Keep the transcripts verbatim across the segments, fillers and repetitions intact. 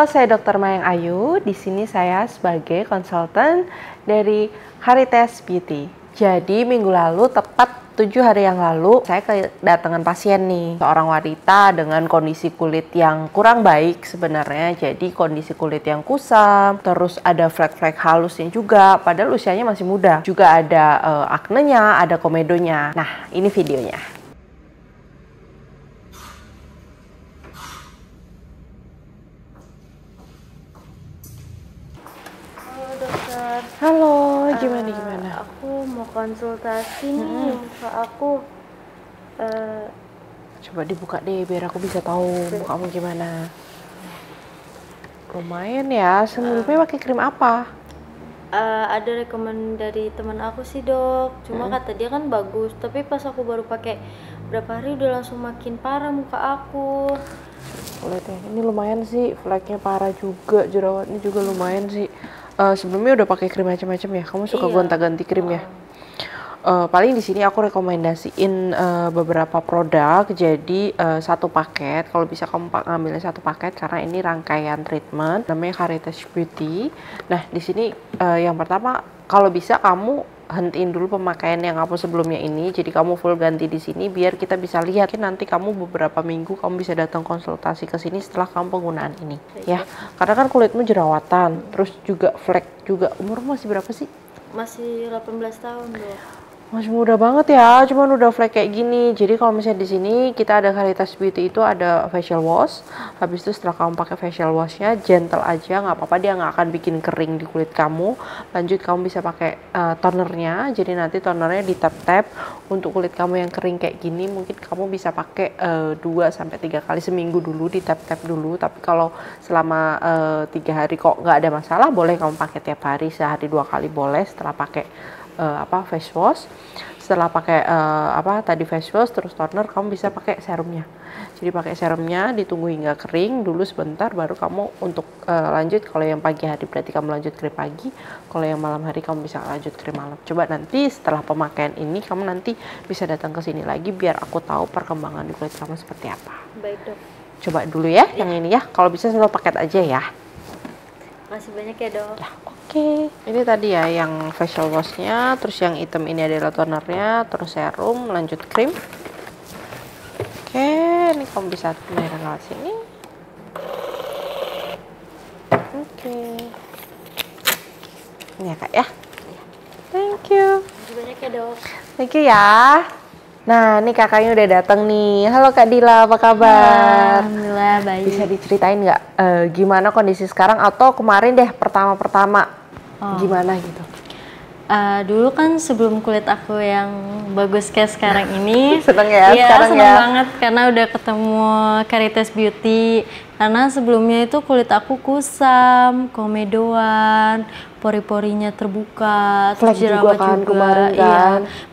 Halo, saya dokter Mayang Ayu. Di sini saya sebagai konsultan dari Kharites Beauty. Jadi minggu lalu, tepat tujuh hari yang lalu, saya kedatangan pasien nih, seorang wanita dengan kondisi kulit yang kurang baik sebenarnya. Jadi kondisi kulit yang kusam, terus ada flek-flek halusnya juga, padahal usianya masih muda. Juga ada uh, aknenya, ada komedonya. Nah, ini videonya. Halo, gimana uh, gimana? Aku mau konsultasi nih, hmm. muka aku. Uh, Coba dibuka deh, biar aku bisa tahu muka kamu gimana. Lumayan ya, sebelumnya uh, pakai krim apa? Uh, ada rekomend dari teman aku sih dok. Cuma hmm. kata dia kan bagus, tapi pas aku baru pakai berapa hari udah langsung makin parah muka aku. Kulitnya ini lumayan sih, fleknya parah juga, jerawatnya juga lumayan sih. Uh, sebelumnya udah pakai krim macam-macam ya, kamu suka iya. gonta-ganti krim ya. Uh, paling di sini aku rekomendasiin uh, beberapa produk, jadi uh, satu paket. Kalau bisa kamu ngambilnya satu paket karena ini rangkaian treatment, namanya Kharites Beauty. Nah di sini uh, yang pertama, kalau bisa kamu hentiin dulu pemakaian yang kamu sebelumnya ini, jadi kamu full ganti di sini biar kita bisa lihat. Mungkin nanti kamu beberapa minggu kamu bisa datang konsultasi ke sini setelah kamu penggunaan ini, ya. Karena kan kulitmu jerawatan, terus juga flek juga. Umurmu masih berapa sih? Masih delapan belas tahun loh. Masih muda banget ya, cuman udah flek kayak gini. Jadi kalau misalnya di sini kita ada Kharites Beauty itu ada facial wash. Habis itu setelah kamu pakai facial washnya gentle aja, nggak apa-apa, dia nggak akan bikin kering di kulit kamu. Lanjut kamu bisa pakai uh, tonernya. Jadi nanti tonernya di tap-tap untuk kulit kamu yang kering kayak gini. Mungkin kamu bisa pakai uh, dua sampai tiga kali seminggu dulu, di tap-tap dulu. Tapi kalau selama tiga uh, hari kok nggak ada masalah, boleh kamu pakai tiap hari, sehari dua kali boleh setelah pakai Uh, apa face wash. Setelah pakai uh, apa tadi face wash terus toner, kamu bisa pakai serumnya. Jadi pakai serumnya, ditunggu hingga kering dulu sebentar, baru kamu untuk uh, lanjut. Kalau yang pagi hari berarti kamu lanjut krim pagi, kalau yang malam hari kamu bisa lanjut krim malam. Coba nanti setelah pemakaian ini kamu nanti bisa datang ke sini lagi biar aku tahu perkembangan di kulit kamu seperti apa. Baik dok. Coba dulu ya, ya. Yang ini ya, kalau bisa satu paket aja ya. Masih banyak ya dok. Ya, oke. Okay. Ini tadi ya yang facial washnya, terus yang hitam ini adalah tonernya, terus serum, lanjut krim. Oke, okay, ini kamu bisa naikkan lewat sini. Oke. Okay. Ini ya kak ya. Thank you. Masih banyak ya dok. Thank you ya. Nah, ini kakaknya udah datang nih. Halo Kak Dila, apa kabar? Alhamdulillah baik. Bisa diceritain nggak e, gimana kondisi sekarang atau kemarin deh pertama-pertama oh. gimana gitu? Uh, dulu kan sebelum kulit aku yang bagus kayak sekarang ini, seneng ya, ya sekarang seneng ya. Banget karena udah ketemu Kharites Beauty. Karena sebelumnya itu kulit aku kusam, komedoan, pori-porinya terbuka, jerawat juga, kan, juga. Kan. Iya,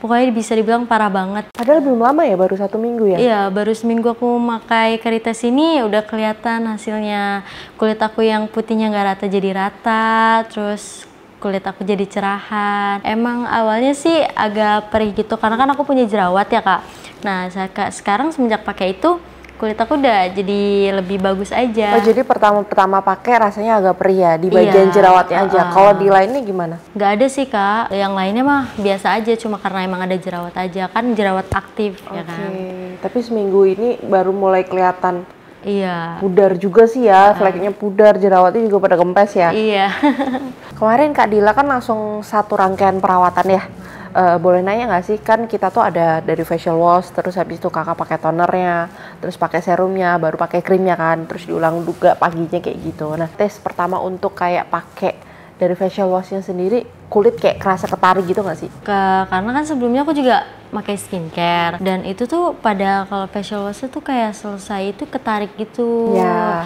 pokoknya bisa dibilang parah banget. Padahal belum lama ya, baru satu minggu ya? Iya, baru seminggu aku pakai Kharites ini udah kelihatan hasilnya. Kulit aku yang putihnya nggak rata jadi rata, terus kulit aku jadi cerahan. Emang awalnya sih agak perih gitu karena kan aku punya jerawat ya kak. Nah sekarang semenjak pakai itu kulit aku udah jadi lebih bagus aja. Oh jadi pertama-pertama pakai rasanya agak perih ya di bagian iya, jerawatnya aja. Uh, Kalau di lainnya gimana? Nggak ada sih kak. Yang lainnya mah biasa aja, cuma karena emang ada jerawat aja kan, jerawat aktif okay. ya kan. Tapi seminggu ini baru mulai kelihatan. Iya. Pudar juga sih ya, fleknya pudar, jerawatnya juga pada kempes ya. Iya. Kemarin Kak Dila kan langsung satu rangkaian perawatan ya. Uh, boleh nanya nggak sih, kan kita tuh ada dari facial wash, terus habis itu kakak pakai tonernya, terus pakai serumnya, baru pakai krimnya kan, terus diulang juga paginya kayak gitu. Nah tes pertama untuk kayak pakai dari facial washnya sendiri, kulit kayak kerasa ketarik gitu nggak sih? Ke, karena kan sebelumnya aku juga pakai skincare dan itu tuh pada kalau facial wash tuh kayak selesai itu ketarik gitu, ya,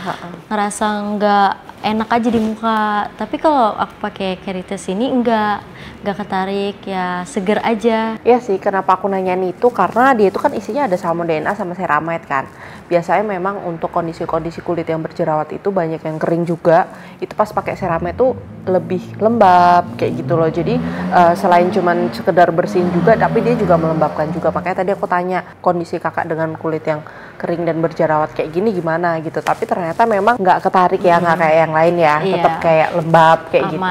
ngerasa nggak enak aja di muka. Tapi kalau aku pakai Kharites ini enggak, nggak ketarik ya, seger aja. Iya sih, kenapa aku nanyain itu karena dia itu kan isinya ada salmon D N A sama ceramide kan. Biasanya memang untuk kondisi-kondisi kulit yang berjerawat itu banyak yang kering juga. Itu pas pakai ceramide tuh lebih lembab kayak gitu loh. Jadi uh, selain cuman sekedar bersihin juga, tapi dia juga melembabkan juga. Makanya tadi aku tanya kondisi kakak dengan kulit yang kering dan berjerawat kayak gini gimana gitu. Tapi ternyata memang nggak ketarik ya, nggak hmm. kayak yang lain ya, iya. tetap kayak lembab kayak Aman. gitu.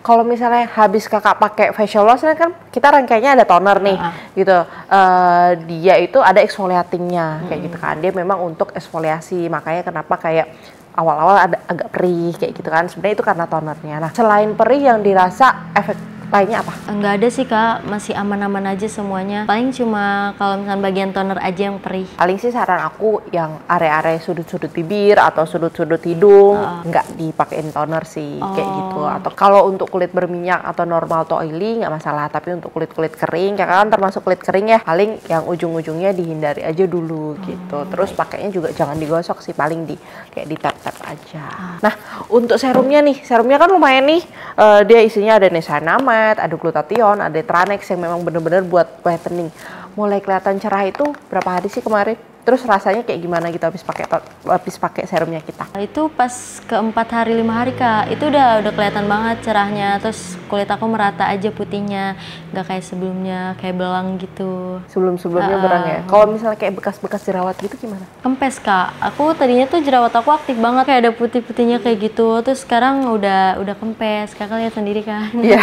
Kalau misalnya habis kakak pakai facial wash kan kita rangkainya ada toner nih uh -huh. gitu. Uh, dia itu ada exfoliatingnya kayak hmm. gitu kan. Dia memang untuk eksfoliasi, makanya kenapa kayak awal-awal ada agak perih kayak gitu kan. Sebenarnya itu karena tonernya. Nah, selain perih yang dirasa efek lainnya apa? Enggak ada sih kak, masih aman-aman aja semuanya. Paling cuma kalau misalnya bagian toner aja yang perih. Paling sih saran aku yang area-area sudut-sudut bibir atau sudut-sudut hidung uh. nggak dipakein toner sih oh. kayak gitu. Atau kalau untuk kulit berminyak atau normal to oily nggak masalah. Tapi untuk kulit-kulit kering, ya kan termasuk kulit kering ya, paling yang ujung-ujungnya dihindari aja dulu hmm. gitu. Terus pakainya juga jangan digosok sih, paling di kayak di tap-tap aja. Uh. Nah untuk serumnya nih, serumnya kan lumayan nih. Uh, dia isinya ada niacinamide, ada glutathione, ada Tranex yang memang bener-bener buat whitening. Mulai kelihatan cerah itu berapa hari sih kemarin? Terus rasanya kayak gimana gitu habis pakai habis pakai serumnya kita? Itu pas keempat hari lima hari kak, itu udah udah kelihatan banget cerahnya. Terus kulit aku merata aja putihnya, nggak kayak sebelumnya kayak belang gitu. Sebelum sebelumnya uh, berang ya. Kalau misalnya kayak bekas-bekas jerawat gitu gimana? Kempes kak. Aku tadinya tuh jerawat aku aktif banget kayak ada putih-putihnya kayak gitu. Terus sekarang udah udah kempes. Kakak lihat sendiri kan? Iya.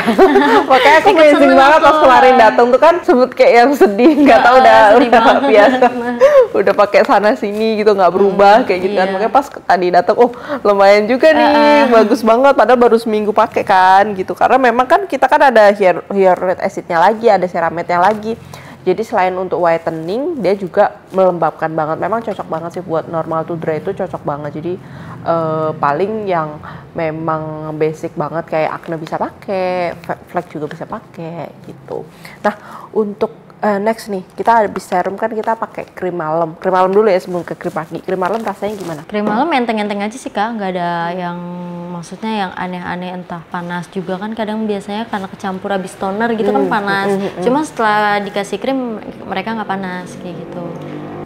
Makanya aku amazing banget pas kemarin datang tuh kan sebut kayak yang sedih, nggak tahu udah udah biasa. Udah pakai sana sini gitu nggak berubah hmm, kayak gitu iya. kan. Makanya pas tadi datang oh lumayan juga nih uh, uh. bagus banget, padahal baru seminggu pakai kan gitu. Karena memang kan kita kan ada hair hyaluronate acid-nya lagi, ada ceramidnya lagi. Jadi selain untuk whitening, dia juga melembabkan banget. Memang cocok banget sih buat normal to dry, itu cocok banget. Jadi uh, paling yang memang basic banget kayak acne bisa pakai, flek juga bisa pakai gitu. Nah untuk Uh, next nih, kita habis serum kan kita pakai krim malam. Krim malam dulu ya sebelum ke krim pagi. Krim malam rasanya gimana? Krim malam enteng-enteng aja sih kak, nggak ada yang maksudnya yang aneh-aneh, entah panas juga kan kadang biasanya karena kecampur habis toner gitu hmm. kan panas. Hmm. Cuma setelah dikasih krim mereka nggak panas kayak gitu.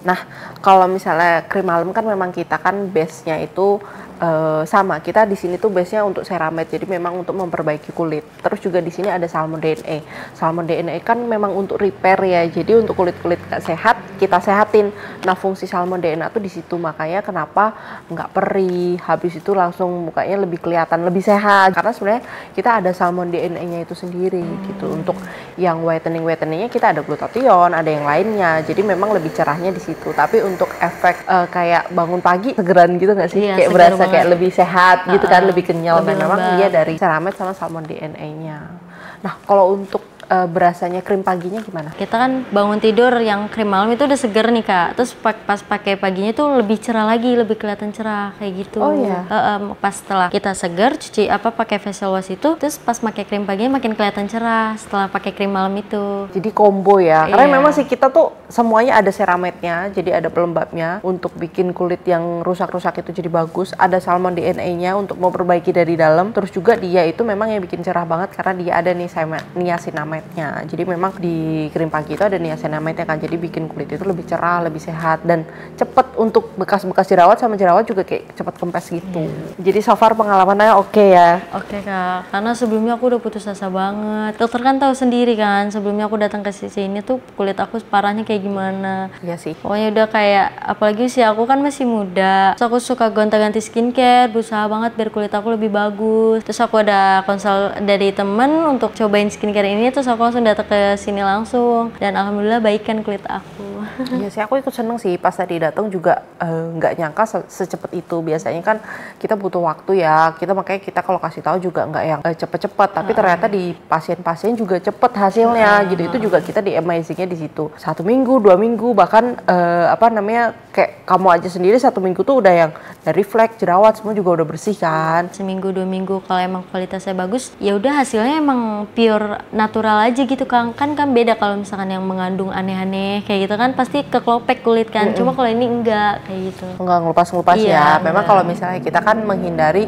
Nah, kalau misalnya krim malam kan memang kita kan base-nya itu uh, sama. Kita di sini tuh base-nya untuk ceramide, jadi memang untuk memperbaiki kulit. Terus juga di sini ada salmon D N A. Salmon D N A kan memang untuk repair ya. Jadi untuk kulit-kulit gak sehat kita sehatin. Nah, fungsi salmon D N A tuh di situ, makanya kenapa nggak perih. Habis itu langsung mukanya lebih kelihatan, lebih sehat. Karena sebenarnya kita ada salmon D N A-nya itu sendiri hmm. gitu. Untuk yang whitening whiteningnya kita ada glutathione, ada yang lainnya. Jadi memang lebih cerahnya di sini. Itu. Tapi untuk efek uh, kayak bangun pagi segeran gitu nggak sih? Iya, kayak berasa banget. Kayak lebih sehat uh, gitu kan, lebih kenyal. Dan memang dia dari ceramide sama salmon D N A-nya. Nah kalau untuk uh, berasanya krim paginya gimana? Kita kan bangun tidur yang krim malam itu udah seger nih kak. Terus pas pakai paginya tuh lebih cerah lagi, lebih kelihatan cerah kayak gitu. Oh iya. Uh, um, pas setelah kita seger cuci apa pakai facial wash itu, terus pas pakai krim paginya makin kelihatan cerah setelah pakai krim malam itu. Jadi combo ya. Karena iya. memang sih kita tuh semuanya ada ceramide-nya, jadi ada pelembabnya untuk bikin kulit yang rusak-rusak itu jadi bagus. Ada salmon D N A-nya untuk memperbaiki dari dalam. Terus juga dia itu memang yang bikin cerah banget karena dia ada nih niacinamide-nya. Jadi memang di krim pagi itu ada niacinamide-nya kan, jadi bikin kulit itu lebih cerah, lebih sehat dan cepet untuk bekas-bekas jerawat sama jerawat juga kayak cepet kempes gitu. Hmm. Jadi so far pengalamannya oke okay ya. Oke okay, kak, karena sebelumnya aku udah putus asa banget. Dokter kan tahu sendiri kan, sebelumnya aku datang ke sini tuh kulit aku parahnya kayak gimana. Iya sih. Pokoknya udah kayak, apalagi sih aku kan masih muda. Terus aku suka gonta-ganti skincare, berusaha banget biar kulit aku lebih bagus. Terus aku ada konsul dari temen untuk cobain skincare ini, terus aku langsung datang ke sini langsung. Dan alhamdulillah baikan kulit aku. Iya sih, aku ikut seneng sih pas tadi datang juga nggak uh, nyangka se secepat itu. Biasanya kan kita butuh waktu ya. Kita makanya kita kalau kasih tahu juga nggak yang cepet-cepet. Uh, Tapi uh, ternyata di pasien-pasien juga cepet hasilnya. Uh, Jadi itu juga kita di amazingnya di situ. Satu minggu, dua minggu bahkan uh, apa namanya kayak kamu aja sendiri satu minggu tuh udah yang dari flek jerawat semua juga udah bersih kan. Seminggu dua minggu kalau emang kualitasnya bagus ya udah hasilnya emang pure natural aja gitu kan. Kan kan beda kalau misalkan yang mengandung aneh-aneh kayak gitu kan pasti keklopek kulit kan. Mm-mm. Cuma kalau ini enggak kayak gitu, enggak ngelupas-ngelupas iya, ya enggak. Memang kalau misalnya kita kan menghindari,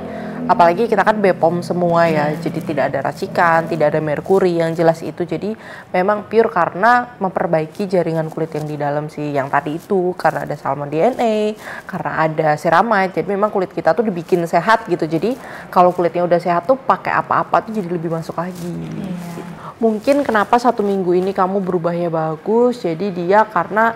apalagi kita kan B P O M semua ya, jadi tidak ada racikan, tidak ada merkuri yang jelas itu. Jadi memang pure karena memperbaiki jaringan kulit yang di dalam sih, yang tadi itu karena ada salmon D N A, karena ada ceramide. Jadi memang kulit kita tuh dibikin sehat gitu. Jadi kalau kulitnya udah sehat tuh pakai apa-apa tuh jadi lebih masuk lagi. Iya. Mungkin kenapa satu minggu ini kamu berubahnya bagus, jadi dia karena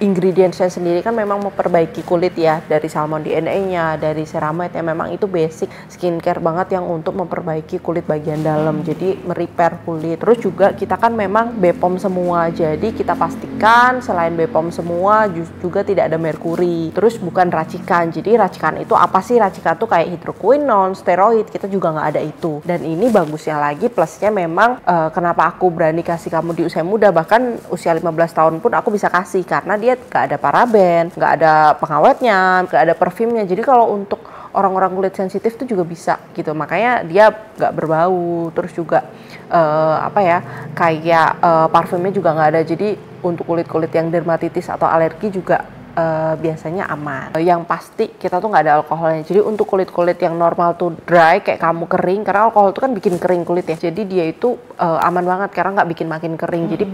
ingredientsnya sendiri kan memang memperbaiki kulit ya, dari salmon D N A-nya, dari ceramide, memang itu basic skincare banget yang untuk memperbaiki kulit bagian dalam, jadi merepair kulit. Terus juga kita kan memang B P O M semua, jadi kita pastikan selain B P O M semua juga tidak ada merkuri. Terus bukan racikan, jadi racikan itu apa sih? Racikan tuh kayak hidroquinone, steroid, kita juga nggak ada itu. Dan ini bagusnya lagi, plusnya memang uh, kenapa aku berani kasih kamu di usia muda, bahkan usia lima belas tahun pun aku bisa kasih, karena dia nggak ada paraben, nggak ada pengawetnya, nggak ada perfumnya. Jadi kalau untuk orang-orang kulit sensitif tuh juga bisa gitu, makanya dia nggak berbau. Terus juga uh, apa ya, kayak uh, parfumnya juga nggak ada, jadi untuk kulit-kulit yang dermatitis atau alergi juga Uh, biasanya aman. Uh, yang pasti kita tuh nggak ada alkoholnya. Jadi untuk kulit-kulit yang normal tuh dry kayak kamu kering, karena alkohol tuh kan bikin kering kulit ya. Jadi dia itu uh, aman banget karena nggak bikin makin kering. Hmm. Jadi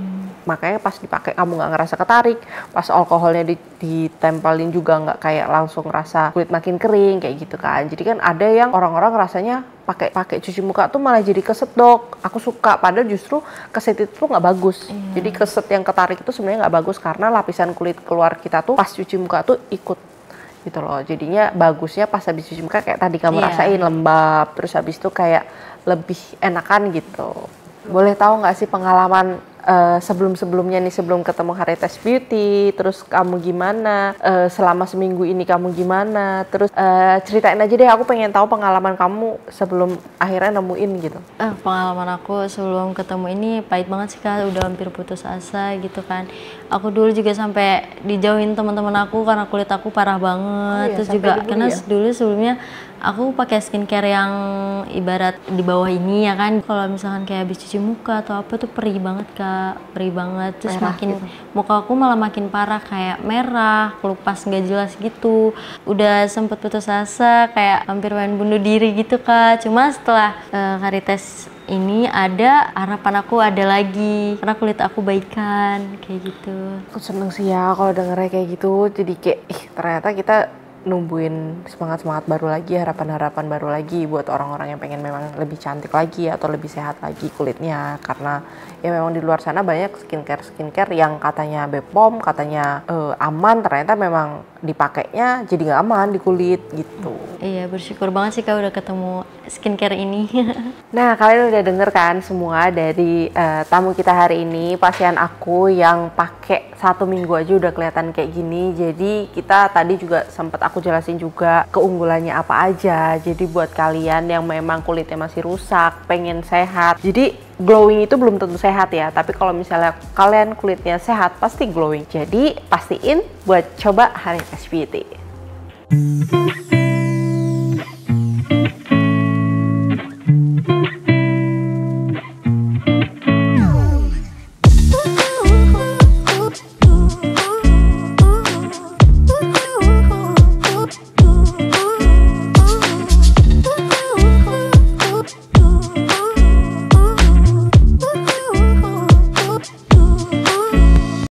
makanya pas dipakai kamu nggak ngerasa ketarik, pas alkoholnya ditempelin juga nggak kayak langsung ngerasa kulit makin kering kayak gitu kan. Jadi kan ada yang orang-orang rasanya pakai pakai cuci muka tuh malah jadi keset, Dok. Aku suka, padahal justru keset itu tuh nggak bagus. Iya. Jadi keset yang ketarik itu sebenarnya nggak bagus, karena lapisan kulit keluar kita tuh pas cuci muka tuh ikut gitu loh. Jadinya bagusnya pas habis cuci muka kayak tadi kamu iya. rasain lembab, terus habis itu kayak lebih enakan gitu. Boleh tahu nggak sih pengalaman Uh, sebelum-sebelumnya nih, sebelum ketemu Kharites Beauty, terus kamu gimana, uh, selama seminggu ini kamu gimana, terus uh, ceritain aja deh, aku pengen tahu pengalaman kamu sebelum akhirnya nemuin gitu. Uh, pengalaman aku sebelum ketemu ini pahit banget sih Kak, udah hampir putus asa gitu kan. Aku dulu juga sampai dijauhin teman-teman aku karena kulit aku parah banget. Oh, iya, terus juga karena ya? dulu sebelumnya aku pakai skincare yang ibarat di bawah ini ya kan. Kalau misalkan kayak habis cuci muka atau apa tuh perih banget Kak, perih banget. Terus merah makin gitu. Muka aku malah makin parah, kayak merah, kelupas nggak jelas gitu. Udah sempet putus asa, kayak hampir main bunuh diri gitu Kak. Cuma setelah uh, Kharites ini ada, harapan aku ada lagi karena kulit aku baikan kayak gitu. Aku seneng sih ya kalau dengernya kayak gitu, jadi kayak ih, ternyata kita numbuhin semangat-semangat baru lagi, harapan-harapan baru lagi buat orang-orang yang pengen memang lebih cantik lagi atau lebih sehat lagi kulitnya. Karena ya memang di luar sana banyak skincare-skincare yang katanya B P O M, katanya uh, aman, ternyata memang dipakainya jadi nggak aman di kulit gitu. Iya, bersyukur banget sih Kak udah ketemu skincare ini. Nah, kalian udah denger kan semua dari uh, tamu kita hari ini, pasien aku yang pakai satu minggu aja udah kelihatan kayak gini. Jadi kita tadi juga sempet aku jelasin juga keunggulannya apa aja. Jadi buat kalian yang memang kulitnya masih rusak, pengen sehat, jadi glowing itu belum tentu sehat ya, tapi kalau misalnya kalian kulitnya sehat pasti glowing. Jadi pastiin buat coba Kharites Beauty.